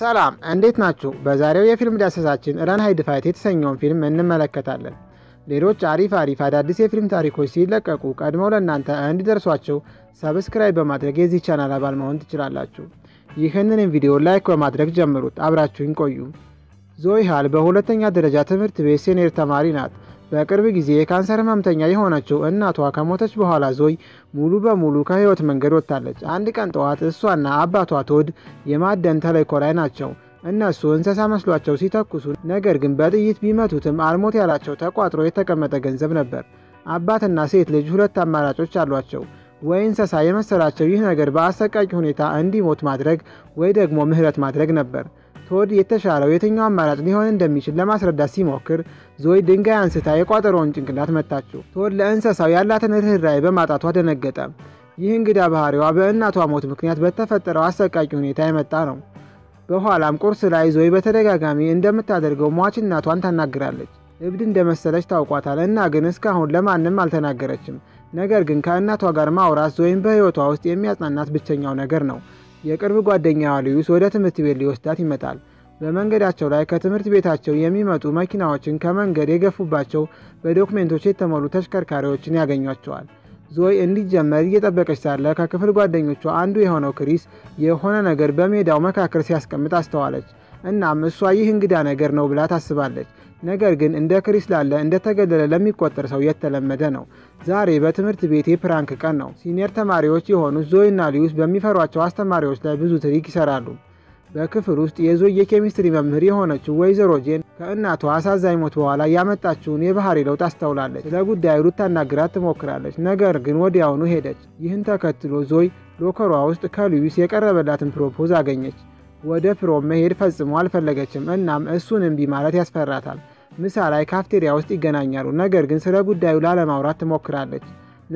سلام، انديت ناتشو بازاريو يا فيلم داساساتشن ران هاي دفايت يتسنيون فيلم من ملكتالن ليروچ عارف عارف اداديس يفيلم تاريخو سيلققو قدمو لنانتا اند درسواچو سبسكرايب بمادرج يزي ቻናል አባል መሆን ትችላላችሁ። ይሄንን ቪዲዮ ላይክ በማድረግ ጀምሩት። አብራችሁን ቆዩ። ዞይሃል በሁለተኛ ደረጃ ትምህርት ቤት ሴኒየር ተማሪ ናት። በቅርብ ጊዜ የካንሰር ህመምተኛ የሆነችው እናቷ ከሞተች በኋላ ዞይ ሙሉ በሙሉ ከህይወት መንገድ ወጣለች። አንድ ቀን ጠዋት እሷና አባቷ ቶድ የማደን ተለይኮ ላይ ናቸው። እነሱ እንስሳ መስሏቸው ሲተኩሱ ነገር ግን በጥይት ቢመቱትም አልሞት ያላቸው ተቋጥሮ የተቀመጠ ገንዘብ ነበር። አባትና ሴት ልጅ ሁለት አማራጮች አሏቸው። ወይ እንስሳ የመሰላቸው ይህ ነገር በአሰቃቂ ሁኔታ እንዲሞት ማድረግ ወይ ደግሞ ምህረት ማድረግ ነበር። ቶድ የተሻለው የትኛው አማራጭ ሊሆን እንደሚችል ለማስረዳት ሲሞክር ዞይ ድንጋይ አንስታ የቋጠሮውን ጭንቅላት መታችው። ቶድ ለእንስሳው ያላትን ርህራሄ በማጣቷ ደነገጠ። ይህ እንግዳ ባህሪዋ በእናቷ ሞት ምክንያት በተፈጠረው አሰቃቂ ሁኔታ የመጣ ነው። በኋላም ቁርስ ላይ ዞይ በተደጋጋሚ እንደምታደርገው ሟች እናቷን ታናግራለች። እብድ እንደመሰለች ታውቋታል እና ግን እስካሁን ለማንም አልተናገረችም። ነገር ግን ከእናቷ ጋር ማውራት ዞይን በህይወቷ ውስጥ የሚያጽናናት ብቸኛው ነገር ነው። የቅርብ ጓደኛዋ ሉዊስ ወደ ትምህርት ቤት ሊወስዳት ይመጣል። በመንገዳቸው ላይ ከትምህርት ቤታቸው የሚመጡ መኪናዎችን ከመንገድ የገፉባቸው በዶክመንቶች የተሞሉ ተሽከርካሪዎችን ያገኛቸዋል። ዞይ እንዲጀመር እየጠበቀች ሳለ ከክፍል ጓደኞቿ አንዱ የሆነው ክሪስ የሆነ ነገር በሜዳው መካከል ሲያስቀምጥ አስተዋለች። እናም እሷ ይህ እንግዳ ነገር ነው ብላ ታስባለች። ነገር ግን እንደ ክሪስ ላለ እንደተገለለ ለሚቆጠር ሰው የተለመደ ነው። ዛሬ በትምህርት ቤት የፕራንክ ቀን ነው። ሲኒየር ተማሪዎች የሆኑት ዞይና ሉዊስ በሚፈሯቸው አስተማሪዎች ላይ ብዙ ትሪክ ይሰራሉ። በክፍል ውስጥ የዞይ የኬሚስትሪ መምህር የሆነችው ወይዘሮ ጄን ከእናቷ አሳዛኝ ሞት በኋላ ያመጣችውን የባህሪ ለውጥ አስተውላለች። ለጉዳዩ ልታናግራት ትሞክራለች፣ ነገር ግን ወዲያውኑ ሄደች። ይህን ተከትሎ ዞይ ሎከሯ ውስጥ ከሉዊስ የቀረበላትን ፕሮፖዝ አገኘች። ወደ ፕሮም መሄድ ፈጽሞ አልፈለገችም። እናም እሱን እንቢ ማለት ያስፈራታል። ምሳ ላይ ካፍቴሪያ ውስጥ ይገናኛሉ፣ ነገር ግን ስለ ጉዳዩ ላለማውራት ትሞክራለች።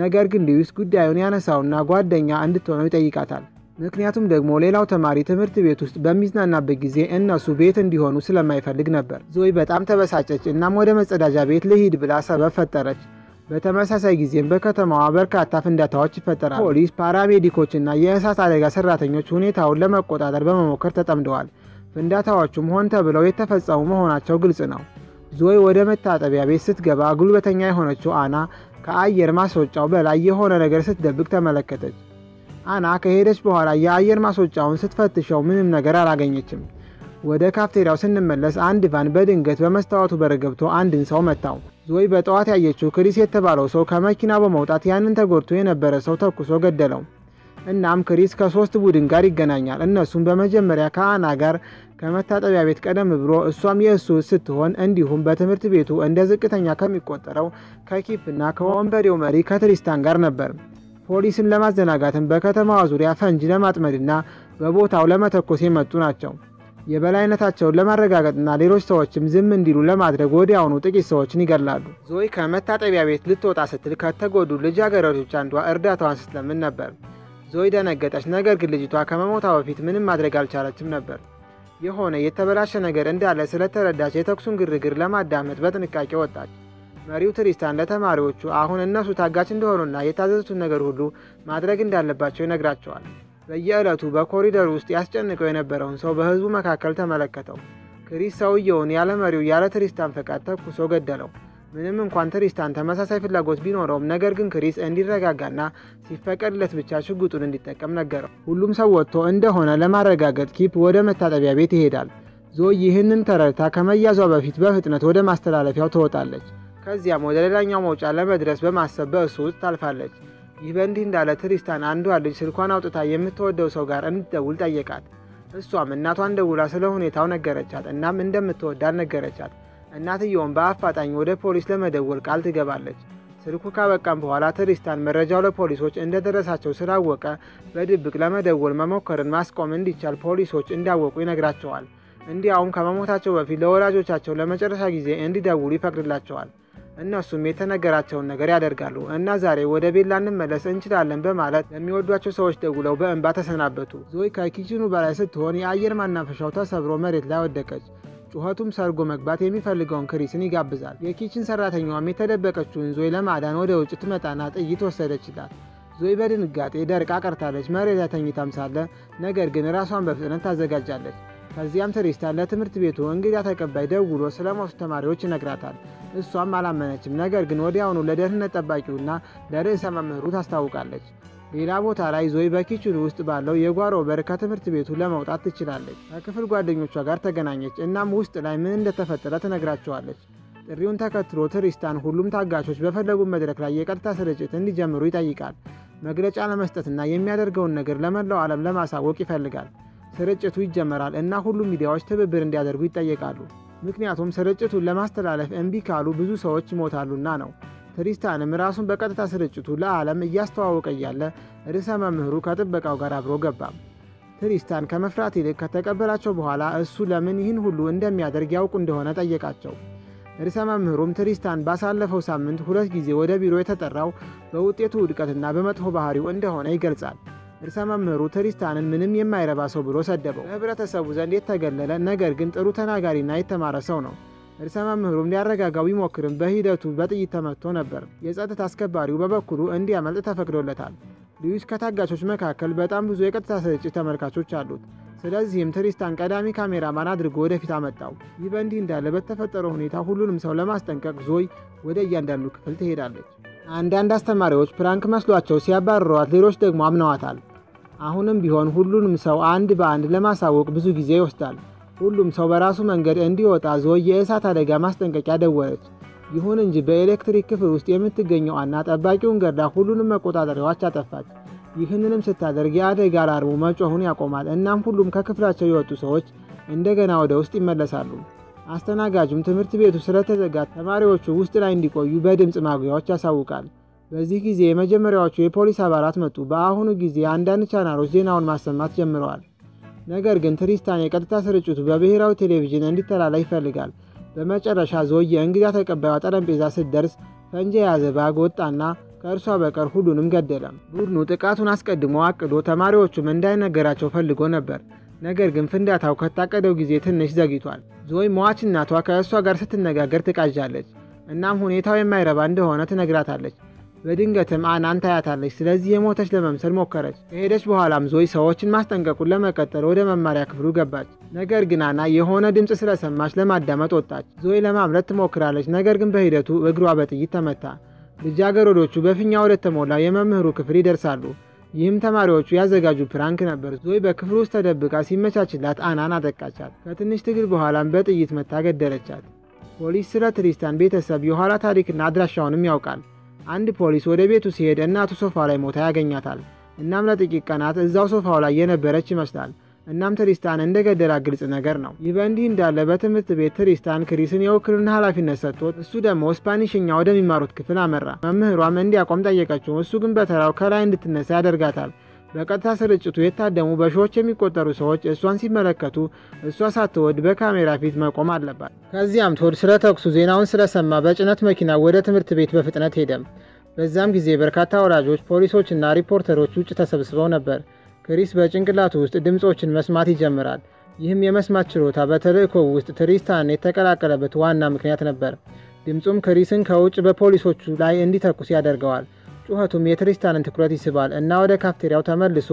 ነገር ግን ሉዊስ ጉዳዩን ያነሳውና ጓደኛ እንድትሆነው ይጠይቃታል። ምክንያቱም ደግሞ ሌላው ተማሪ ትምህርት ቤት ውስጥ በሚዝናናበት ጊዜ እነሱ ቤት እንዲሆኑ ስለማይፈልግ ነበር። ዞይ በጣም ተበሳጨች። እናም ወደ መጸዳጃ ቤት ልሂድ ብላ ሰበብ ፈጠረች። በተመሳሳይ ጊዜም በከተማዋ በርካታ ፍንዳታዎች ይፈጠራሉ። ፖሊስ፣ ፓራሜዲኮችና የእሳት አደጋ ሰራተኞች ሁኔታውን ለመቆጣጠር በመሞከር ተጠምደዋል። ፍንዳታዎቹም ሆን ተብለው የተፈጸሙ መሆናቸው ግልጽ ነው። ዞይ ወደ መታጠቢያ ቤት ስትገባ ጉልበተኛ የሆነችው አና ከአየር ማስወጫው በላይ የሆነ ነገር ስትደብቅ ተመለከተች። አና ከሄደች በኋላ የአየር ማስወጫውን ስትፈትሸው ምንም ነገር አላገኘችም። ወደ ካፍቴሪያው ስንመለስ አንድ ቫን በድንገት በመስታወቱ በር ገብቶ አንድን ሰው መታው። ዞይ በጠዋት ያየችው ክሪስ የተባለው ሰው ከመኪና በመውጣት ያንን ተጎድቶ የነበረ ሰው ተኩሶ ገደለው። እናም ክሪስ ከሶስት ቡድን ጋር ይገናኛል። እነሱም በመጀመሪያ ከአና ጋር ከመታጠቢያ ቤት ቀደም ብሎ እሷም የእሱ ስትሆን እንዲሁም በትምህርት ቤቱ እንደ ዝቅተኛ ከሚቆጠረው ከኪፕና ከወንበዴው መሪ ከትሪስታን ጋር ነበር። ፖሊስን ለማዘናጋትም በከተማዋ ዙሪያ ፈንጂ ለማጥመድና በቦታው ለመተኮስ የመጡ ናቸው። የበላይነታቸውን ለማረጋገጥና ሌሎች ሰዎችም ዝም እንዲሉ ለማድረግ ወዲያውኑ ጥቂት ሰዎችን ይገላሉ። ዞይ ከመታጠቢያ ቤት ልትወጣ ስትል ከተጎዱ ልጃገረዶች አንዷ እርዳታዋን ስትለምን ነበር። ዞይ ደነገጠች፣ ነገር ግን ልጅቷ ከመሞቷ በፊት ምንም ማድረግ አልቻለችም ነበር። የሆነ የተበላሸ ነገር እንዳለ ስለተረዳች የተኩሱን ግርግር ለማዳመጥ በጥንቃቄ ወጣች። መሪው ትሪስታን ለተማሪዎቹ አሁን እነሱ ታጋች እንደሆኑና የታዘዙትን ነገር ሁሉ ማድረግ እንዳለባቸው ይነግራቸዋል። በየዕለቱ በኮሪደር ውስጥ ያስጨንቀው የነበረውን ሰው በህዝቡ መካከል ተመለከተው። ክሪስ ሰውየውን ያለ መሪው ያለ ትሪስታን ፈቃድ ተኩሶ ገደለው። ምንም እንኳን ትሪስታን ተመሳሳይ ፍላጎት ቢኖረውም ነገር ግን ክሪስ እንዲረጋጋና ሲፈቀድለት ብቻ ሽጉጡን እንዲጠቀም ነገረው። ሁሉም ሰው ወጥቶ እንደሆነ ለማረጋገጥ ኪፕ ወደ መታጠቢያ ቤት ይሄዳል። ዞይ ይህንን ተረድታ ከመያዟ በፊት በፍጥነት ወደ ማስተላለፊያው ትወጣለች። ከዚያም ወደ ሌላኛው መውጫ ለመድረስ በማሰብ በእሱ ውስጥ ታልፋለች። ይህ በእንዲህ እንዳለ ትሪስታን አንዷ ልጅ ስልኳን አውጥታ የምትወደው ሰው ጋር እንድትደውል ጠየቃት። እሷም እናቷን ደውላ ስለ ሁኔታው ነገረቻት። እናም እንደምትወዳት ነገረቻት። እናትየውም በአፋጣኝ ወደ ፖሊስ ለመደወል ቃል ትገባለች። ስልኩ ካበቃም በኋላ ትሪስታን መረጃው ለፖሊሶች እንደደረሳቸው ስላወቀ በድብቅ ለመደወል መሞከርን ማስቆም እንዲቻል ፖሊሶች እንዳወቁ ይነግራቸዋል። እንዲያውም ከመሞታቸው በፊት ለወላጆቻቸው ለመጨረሻ ጊዜ እንዲደውሉ ይፈቅድላቸዋል። እነሱም የተነገራቸውን ነገር ያደርጋሉ እና ዛሬ ወደ ቤት ላንመለስ እንችላለን በማለት ለሚወዷቸው ሰዎች ደውለው በእንባ ተሰናበቱ። ዞይ ከኪችኑ በላይ ስትሆን የአየር ማናፈሻው ተሰብሮ መሬት ላይ ወደቀች። ጩኸቱም ሰርጎ መግባት የሚፈልገውን ክሪስን ይጋብዛል። የኪችን ሰራተኛዋም የተደበቀችውን ዞይ ለማዳን ወደ ውጭ ትመጣና ጥይት ወሰደችላት። ዞይ በድንጋጤ ደርቃ ቀርታለች። መሬት ላይ ተኝታም ሳለ ነገር ግን ራሷን በፍጥነት ታዘጋጃለች። كازيام تريستا لا تمرت بيتو انجي تكبايدا وغولو سلام واستماريوچ نغراطال እሷም አላመነችም ነገር ግን ወዲያውኑ ለደህንነት ተጠባቂውና ለርዕሰ መምህሩ ታስታውቃለች ሌላ ቦታ ላይ ዞይ በኪችን ውስጥ ባለው የጓሮ በር ከትምህርት ቤቱ ለመውጣት ትችላለች ከክፍል ጓደኞቿ ጋር ተገናኘች እናም ውስጥ ላይ ምን እንደተፈጠረ ትነግራቸዋለች ጥሪውን ተከትሎ ትሪስታን ሁሉም ታጋቾች በፈለጉት መድረክ ላይ የቀጥታ ስርጭት እንዲጀምሩ ይጠይቃል መግለጫ ለመስጠትና የሚያደርገውን ነገር ለመላው ዓለም ለማሳወቅ ይፈልጋል ስርጭቱ ይጀምራል እና ሁሉም ሚዲያዎች ትብብር እንዲያደርጉ ይጠየቃሉ ምክንያቱም ስርጭቱን ለማስተላለፍ እንቢካሉ ብዙ ሰዎች ሞታሉና ነው ትሪስታንም ራሱን በቀጥታ ስርጭቱ ለዓለም ያስተዋወቀ ያለ ርዕሰ መምህሩ ከጥበቃው ጋር አብሮ ገባ ትሪስታን ከመፍራት ይልቅ ከተቀበላቸው በኋላ እሱ ለምን ይህን ሁሉ እንደሚያደርግ ያውቁ እንደሆነ ጠየቃቸው ርዕሰ መምህሩም ትሪስታን ባሳለፈው ሳምንት ሁለት ጊዜ ወደ ቢሮ የተጠራው በውጤቱ ውድቀትና በመጥፎ ባህሪው እንደሆነ ይገልጻል ርዕሰ መምህሩ ትሪስታንን ምንም የማይረባ ሰው ብሎ ሰደበው ህብረተሰቡ ዘንድ የተገለለ ነገር ግን ጥሩ ተናጋሪና የተማረ ሰው ነው ርዕሰ መምህሩም ሊያረጋጋው ይሞክርም በሂደቱ በጥይት ተመትቶ ነበር የጸጥታ አስከባሪው በበኩሉ እንዲያመልጥ ተፈቅዶለታል ሉዊስ ከታጋቾች መካከል በጣም ብዙ የቀጥታ ስርጭት ተመልካቾች አሉት ስለዚህም ትሪስታን ቀዳሚ ካሜራማን አድርጎ ወደፊት አመጣው ይበንዲ እንዳለ በተፈጠረው ሁኔታ ሁሉንም ሰው ለማስጠንቀቅ ዞይ ወደ እያንዳንዱ ክፍል ትሄዳለች አንዳንድ አስተማሪዎች ፕራንክ መስሏቸው ሲያባርሯት ሌሎች ደግሞ አምነዋታል አሁንም ቢሆን ሁሉንም ሰው አንድ በአንድ ለማሳወቅ ብዙ ጊዜ ይወስዳል ሁሉም ሰው በራሱ መንገድ እንዲወጣ ዞይ የእሳት አደጋ ማስጠንቀቂያ ደወለች ይሁን እንጂ በኤሌክትሪክ ክፍል ውስጥ የምትገኘው አና ጠባቂውን ገርዳ ሁሉንም መቆጣጠሪያው አጠፋች ይህንንም ስታደርግ የአደጋ አላርሙ መጮሁን ያቆማል እናም ሁሉም ከክፍላቸው የወጡ ሰዎች እንደገና ወደ ውስጥ ይመለሳሉ አስተናጋጁም ትምህርት ቤቱ ስለተዘጋ ተማሪዎቹ ውስጥ ላይ እንዲቆዩ በድምጽ ማጉያዎች ያሳውቃል በዚህ ጊዜ የመጀመሪያዎቹ የፖሊስ አባላት መጡ በአሁኑ ጊዜ አንዳንድ ቻናሎች ዜናውን ማሰማት ጀምረዋል ነገር ግን ትሪስታን የቀጥታ ስርጭቱ በብሔራዊ ቴሌቪዥን እንዲተላለፍ ይፈልጋል በመጨረሻ ዞይ የእንግዳ ተቀባዩ ጠረጴዛ ሲደርስ ፈንጂ ያዘ ባጎጣና ከእርሷ በቀር ሁሉንም ገደለ ቡድኑ ጥቃቱን አስቀድሞ አቅዶ ተማሪዎቹም እንዳይነገራቸው ፈልጎ ነበር ነገር ግን ፍንዳታው ከታቀደው ጊዜ ትንሽ ዘግይቷል ዞይ ሟች እናቷ ከእሷ ጋር ስትነጋገር ተቃጃለች እናም ሁኔታው የማይረባ እንደሆነ ትነግራታለች በድንገትም አናን ታያታለች ስለዚህ የሞተች ለመምሰል ሞከረች ከሄደች በኋላም ዞይ ሰዎችን ማስጠንቀቁን ለመቀጠል ወደ መማሪያ ክፍሉ ገባች ነገር ግን አና የሆነ ድምጽ ስለሰማች ለማዳመጥ ወጣች ዞይ ለማምለጥ ሞክራለች ነገር ግን በሂደቱ እግሯ በጥይት ተመታ ልጃገረዶቹ በፊኛ ወደ ተሞላ የመምህሩ ክፍል ይደርሳሉ ይህም ተማሪዎቹ ያዘጋጁ ፕራንክ ነበር ዞይ በክፍሉ ውስጥ ተደብቃ ሲመቻችላት አናን አጠቃቻት ከትንሽ ትግል በኋላም በጥይት መታገደለቻት ፖሊስ ስለ ትሪስታን ቤተሰብ የኋላ ታሪክና አድራሻውንም ያውቃል አንድ ፖሊስ ወደ ቤቱ ሲሄድ እናቱ ሶፋ ላይ ሞታ ያገኛታል እናም ለጥቂት ቀናት እዛው ሶፋው ላይ የነበረች ይመስላል እናም ትሪስታን እንደገደላ ግልጽ ነገር ነው ይበንዲ እንዳለ በትምህርት ቤት ትሪስታን ክሪስን የውክልና ኃላፊነት ሰጥቶት እሱ ደግሞ ስፓኒሽኛ ወደሚማሩት ክፍል አመራ መምህሯም እንዲያቆም ጠየቀችው እሱ ግን በተራው ከላይ እንድትነሳ ያደርጋታል በቀጥታ ስርጭቱ የታደሙ በሺዎች የሚቆጠሩ ሰዎች እሷን ሲመለከቱ እሷ ሳትወድ በካሜራ ፊት መቆም አለባት ከዚያም ቶድ ስለ ተኩሱ ዜናውን ስለሰማ በጭነት መኪና ወደ ትምህርት ቤት በፍጥነት ሄደ በዛም ጊዜ በርካታ ወላጆች ፖሊሶችና ሪፖርተሮች ውጭ ተሰብስበው ነበር ክሪስ በጭንቅላቱ ውስጥ ድምጾችን መስማት ይጀምራል ይህም የመስማት ችሎታ በተለይኮ ውስጥ ትሪስታን የተቀላቀለበት ዋና ምክንያት ነበር ድምጹም ክሪስን ከውጭ በፖሊሶቹ ላይ እንዲተኩስ ያደርገዋል ጩኸቱም የትሪስታንን ትኩረት ይስባል እና ወደ ካፍቴሪያው ተመልሶ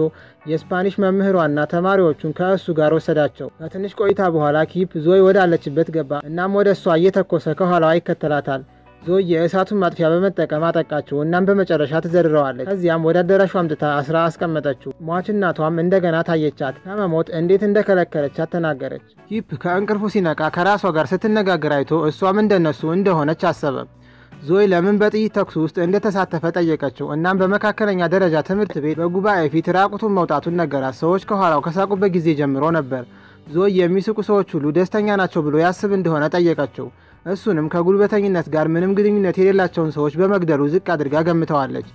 የስፓኒሽ መምህሯና ተማሪዎቹን ከእሱ ጋር ወሰዳቸው ከትንሽ ቆይታ በኋላ ኪፕ ዞይ ወዳለችበት ገባ እናም ወደሷ እየተኮሰ ከኋላዋ ይከተላታል ዞይ የእሳቱን ማጥፊያ በመጠቀም አጠቃቸው እናም በመጨረሻ ተዘርረዋለች ከዚያም ወደ አደረሻው አምጥታ አስራ አስቀመጠችው ሟች እናቷም እንደገና ታየቻት ከመሞት እንዴት እንደከለከለቻት ተናገረች ኪፕ ከእንቅልፉ ሲነቃ ከራሷ ጋር ስትነጋገር አይቶ እሷም እንደነሱ እንደሆነች አሰበ ዞይ ለምን በጥይት ተኩስ ውስጥ እንደተሳተፈ ጠየቀችው እናም በመካከለኛ ደረጃ ትምህርት ቤት በጉባኤ ፊት ራቁቱን መውጣቱን ነገራት ሰዎች ከኋላው ከሳቁበት ጊዜ ጀምሮ ነበር ዞይ የሚስቁ ሰዎች ሁሉ ደስተኛ ናቸው ብሎ ያስብ እንደሆነ ጠየቀችው እሱንም ከጉልበተኝነት ጋር ምንም ግንኙነት የሌላቸውን ሰዎች በመግደሉ ዝቅ አድርጋ ገምተዋለች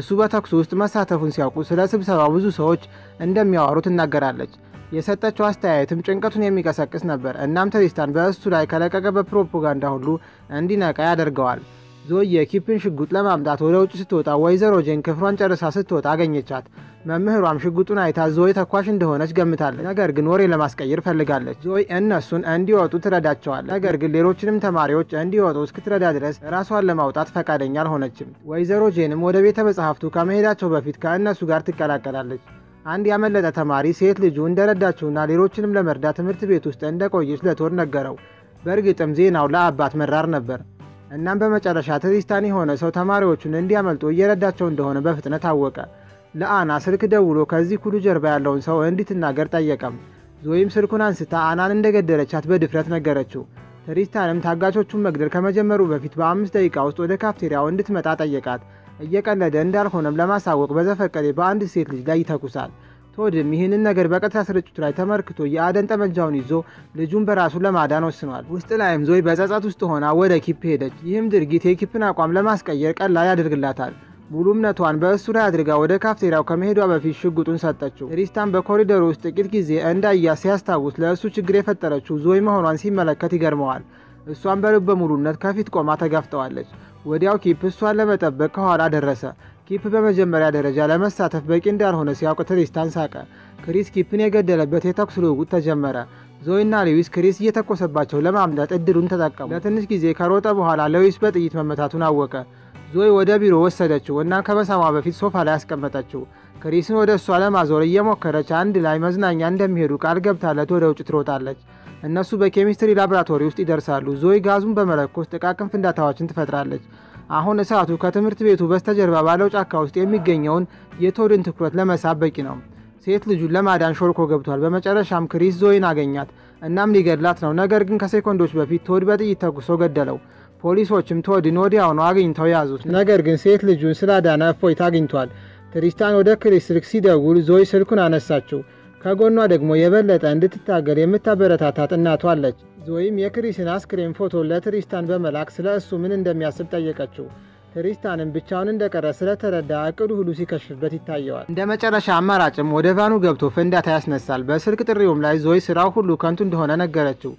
እሱ በተኩስ ውስጥ መሳተፉን ሲያውቁ ስለ ስብሰባው ብዙ ሰዎች እንደሚያወሩ ትናገራለች የሰጣቸው አስተያየትም ጭንቀቱን የሚቀሰቅስ ነበር እናም ትሪስታን በእሱ ላይ ከለቀቀበት ፕሮፓጋንዳ ሁሉ እንዲነቃ ያደርገዋል ዞይ የኪፕን ሽጉጥ ለማምጣት ወደ ውጭ ስትወጣ ወይዘሮ ጄን ክፍሯን ጨርሳ ስትወጣ አገኘቻት መምህሯም ሽጉጡን አይታ ዞይ ተኳሽ እንደሆነች ገምታለች ነገር ግን ወሬ ለማስቀየር ፈልጋለች ዞይ እነሱን እንዲወጡ ትረዳቸዋለች ነገር ግን ሌሎችንም ተማሪዎች እንዲወጡ እስክትረዳ ድረስ ራሷን ለማውጣት ፈቃደኛ አልሆነችም ወይዘሮ ጄንም ወደ ቤተ መጻሕፍቱ ከመሄዳቸው በፊት ከእነሱ ጋር ትቀላቀላለች አንድ ያመለጠ ተማሪ ሴት ልጅ እንደረዳችውና ሌሎችንም ለመርዳት ምርት ቤት ውስጥ እንደቆየች ለቶር ነገረው። በርግጥም ዜናው ለአባት መራር ነበር። እናም በመጨረሻ ተዚስታኒ ሆነ ሰው ተማሪዎቹን እንዲያመልጡ እየረዳቸው እንደሆነ በፍጥነት አወቀ። ለአና ስልክ ደውሎ ከዚህ ሁሉ ጀርባ ያለውን ሰው እንድትናገር ጠየቀም። ዞይም ስልኩን አንስታ አናን እንደገደለቻት በድፍረት ነገረችው። ተሪስታንም ታጋቾቹን መግደል ከመጀመሩ በፊት በ5 ደቂቃ ውስጥ ወደ ካፍቴሪያው እንድትመጣ ጠየቃት። እየቀለደ እንዳልሆነም ለማሳወቅ በዘፈቀደ በአንድ ሴት ልጅ ላይ ይተኩሳል። ቶድም ይህንን ነገር በቀጥታ ስርጭቱ ላይ ተመርክቶ የአደን ጠመንጃውን ይዞ ልጁን በራሱ ለማዳን ወስኗል። ውስጥ ላይም ዞይ በጸጸት ውስጥ ሆና ወደ ኪፕ ሄደች። ይህም ድርጊት የኪፕን አቋም ለማስቀየር ቀላል ያደርግላታል። ሙሉ እምነቷን በእሱ ላይ አድርጋ ወደ ካፍቴሪያው ከመሄዷ በፊት ሽጉጡን ሰጠችው። ሪስታን በኮሪደሩ ውስጥ ጥቂት ጊዜ እንዳያ ሲያስታውስ ለእሱ ችግር የፈጠረችው ዞይ መሆኗን ሲመለከት ይገርመዋል። እሷን በልበ ሙሉነት ከፊት ቆማ ተጋፍጠዋለች። ወዲያው ኪፕ እሷን ለመጠበቅ ከኋላ ደረሰ። ኪፕ በመጀመሪያ ደረጃ ለመሳተፍ በቂ እንዳልሆነ ሲያውቅ ትሪስታን ሳቀ። ክሪስ ኪፕን የገደለበት የተኩስ ልውውጥ ተጀመረ። ዞይና ሉዊስ ክሪስ እየተኮሰባቸው ለማምለጥ እድሉን ተጠቀሙ። ለትንሽ ጊዜ ከሮጠ በኋላ ሉዊስ በጥይት መመታቱን አወቀ። ዞይ ወደ ቢሮ ወሰደችው እና ከመሳሟ በፊት ሶፋ ላይ አስቀመጠችው። ክሪስን ወደ እሷ ለማዞር እየሞከረች አንድ ላይ መዝናኛ እንደሚሄዱ ቃል ገብታለት ወደ ውጭ ትሮጣለች። እነሱ በኬሚስትሪ ላብራቶሪ ውስጥ ይደርሳሉ። ዞይ ጋዙን በመለኮስ ጥቃቅን ፍንዳታዎችን ትፈጥራለች። አሁን እሳቱ ከትምህርት ቤቱ በስተጀርባ ባለው ጫካ ውስጥ የሚገኘውን የቶድን ትኩረት ለመሳብ በቂ ነው። ሴት ልጁን ለማዳን ሾልኮ ገብቷል። በመጨረሻም ክሪስ ዞይን አገኛት እናም ሊገድላት ነው። ነገር ግን ከሴኮንዶች በፊት ቶድ በጥይት ተኩሶ ገደለው። ፖሊሶችም ቶድን ወዲያውኑ አግኝተው ያዙት። ነገር ግን ሴት ልጁን ስላዳነ እፎይታ አግኝቷል። ትሪስታን ወደ ክሪስ ስልክ ሲደውል ዞይ ስልኩን አነሳችው። ከጎኗ ደግሞ የበለጠ እንድትታገል የምታበረታታት እናቷ አለች። ዞይም የክሪስን አስክሬን ፎቶ ለትሪስታን በመላክ ስለ እሱ ምን እንደሚያስብ ጠየቀችው። ትሪስታንም ብቻውን እንደቀረ ስለተረዳ እቅዱ ሁሉ ሲከሽፍበት ይታየዋል። እንደ መጨረሻ አማራጭም ወደ ቫኑ ገብቶ ፍንዳታ ያስነሳል። በስልክ ጥሪውም ላይ ዞይ ስራው ሁሉ ከንቱ እንደሆነ ነገረችው።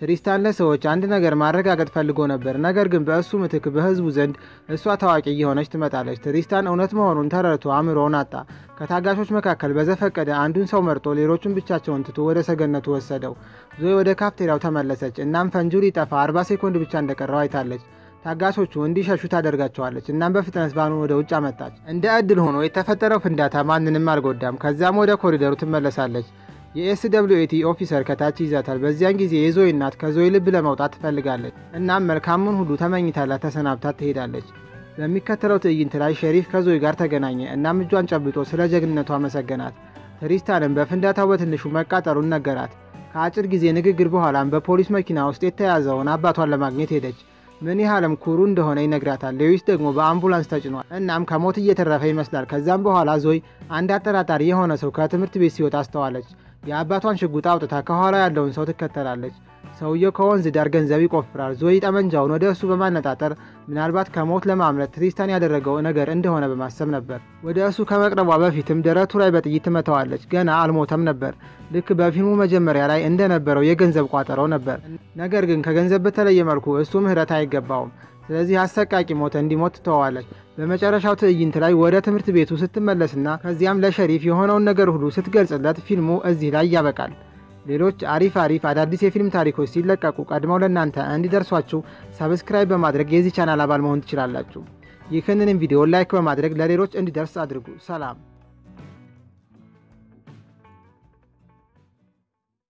ትሪስታን ለሰዎች አንድ ነገር ማረጋገጥ ፈልጎ ነበር። ነገር ግን በእሱ ምትክ በህዝቡ ዘንድ እሷ ታዋቂ እየሆነች ትመጣለች። ትሪስታን እውነት መሆኑን ተረድቶ አእምሮውን አጣ። ከታጋሾች መካከል በዘፈቀደ አንዱን ሰው መርጦ ሌሎቹን ብቻቸውን ትቶ ወደ ሰገነቱ ወሰደው። ዞይ ወደ ካፍቴሪያው ተመለሰች። እናም ፈንጁ ሊጠፋ 40 ሴኮንድ ብቻ እንደቀረው አይታለች። ታጋሾቹ እንዲሸሹ ታደርጋቸዋለች። እናም በፍጥነት ቫኑን ወደ ውጭ አመጣች። እንደ እድል ሆኖ የተፈጠረው ፍንዳታ ማንንም አልጎዳም። ከዛም ወደ ኮሪደሩ ትመለሳለች። የኤስWAT ኦፊሰር ከታች ይዛታል። በዚያን ጊዜ የዞይ እናት ከዞይ ልብ ለማውጣት ትፈልጋለች። እናም መልካሙን ሁሉ ተመኝታላት ተሰናብታት ትሄዳለች። በሚከተለው ትዕይንት ላይ ሸሪፍ ከዞይ ጋር ተገናኘ። እናም እጇን ጨብጦ ስለ ጀግንነቷ አመሰገናት። ትሪስታንም በፍንዳታው በትንሹ መቃጠሩን ነገራት። ከአጭር ጊዜ ንግግር በኋላም በፖሊስ መኪና ውስጥ የተያዘውን አባቷን ለማግኘት ሄደች። ምን ያህልም ኩሩ እንደሆነ ይነግራታል። ሉዊስ ደግሞ በአምቡላንስ ተጭኗል። እናም ከሞት እየተረፈ ይመስላል። ከዛም በኋላ ዞይ አንድ አጠራጣሪ የሆነ ሰው ከትምህርት ቤት ሲወጣ አስተዋለች። የአባቷን ሽጉጥ አውጥታ ከኋላ ያለውን ሰው ትከተላለች። ሰውየው ከወንዝ ዳር ገንዘብ ይቆፍራል። ዞይ ጠመንጃውን ወደ እሱ በማነጣጠር ምናልባት ከሞት ለማምለጥ ትሪስታን ያደረገው ነገር እንደሆነ በማሰብ ነበር። ወደ እሱ ከመቅረቧ በፊትም ደረቱ ላይ በጥይት ትመታዋለች። ገና አልሞተም ነበር። ልክ በፊልሙ መጀመሪያ ላይ እንደነበረው የገንዘብ ቋጠሮ ነበር። ነገር ግን ከገንዘብ በተለየ መልኩ እሱ ምህረት አይገባውም። ስለዚህ አሰቃቂ ሞት እንዲሞት ትተዋለች። በመጨረሻው ትዕይንት ላይ ወደ ትምህርት ቤቱ ስትመለስና ከዚያም ለሸሪፍ የሆነውን ነገር ሁሉ ስትገልጽለት ፊልሙ እዚህ ላይ ያበቃል። ሌሎች አሪፍ አዳዲስ የፊልም ታሪኮች ሲለቀቁ ቀድመው ለእናንተ እንዲደርሷችሁ ሰብስክራይብ በማድረግ የዚህ ቻናል አባል መሆን ትችላላችሁ። ይህንን ቪዲዮ ላይክ በማድረግ ለሌሎች እንዲደርስ አድርጉ። ሰላም።